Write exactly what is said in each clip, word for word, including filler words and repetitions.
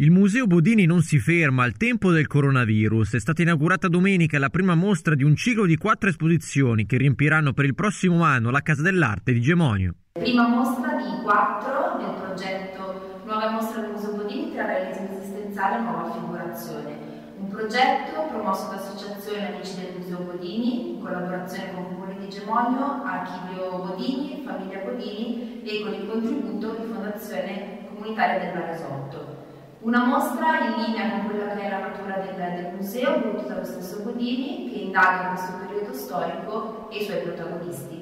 Il Museo Bodini non si ferma al tempo del coronavirus. È stata inaugurata domenica la prima mostra di un ciclo di quattro esposizioni che riempiranno per il prossimo anno la Casa dell'Arte di Gemonio. Prima mostra di quattro del progetto Nuove Mostre del Museo Bodini tra Realismo esistenziale e Nuova Figurazione. Un progetto promosso dall'associazione Amici del Museo Bodini, in collaborazione con Pugli di Gemonio, Archivio Bodini, Famiglia Bodini e con il contributo di Fondazione Comunitaria del Marisotto. Una mostra in linea con quella che è la natura del, del museo, voluta dallo stesso Bodini, che indaga questo periodo storico e i suoi protagonisti.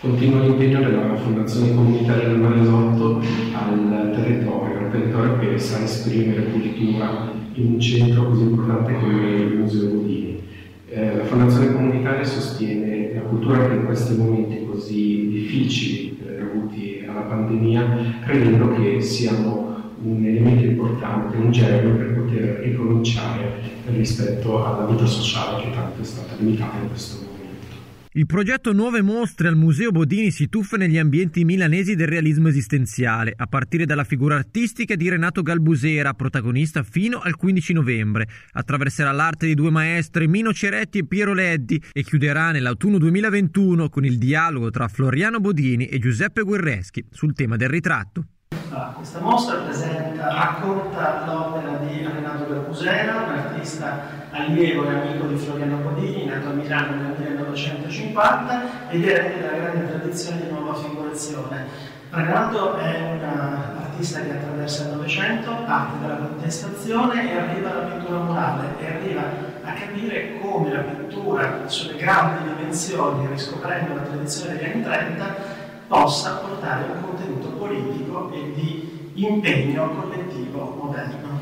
Continua l'impegno della Fondazione Comunitaria del Marisotto al territorio, un territorio che sa esprimere cultura in un centro così importante come il Museo Bodini. Eh, la Fondazione Comunitaria sostiene la cultura che in questi momenti così difficili, eh, dovuti alla pandemia, credendo che siamo un elemento importante, un gergo per poter ricominciare rispetto alla vita sociale che tanto è stata limitata in questo momento. Il progetto Nuove Mostre al Museo Bodini si tuffa negli ambienti milanesi del realismo esistenziale, a partire dalla figura artistica di Renato Galbusera, protagonista fino al quindici novembre. Attraverserà l'arte di due maestri, Mino Ceretti e Piero Leddi, e chiuderà nell'autunno duemilaventuno con il dialogo tra Floriano Bodini e Giuseppe Guerreschi sul tema del ritratto. Ah, questa mostra presenta, racconta l'opera di Renato Galbusera, un artista allievo e amico di Floriano Bodini, nato a Milano nel millenovecentocinquanta ed è della grande tradizione di nuova figurazione. Renato è un artista che attraversa il Novecento, parte dalla contestazione e arriva alla pittura murale e arriva a capire come la pittura sulle grandi dimensioni, riscoprendo la tradizione degli anni trenta, possa portare un contenuto politico e di impegno collettivo moderno.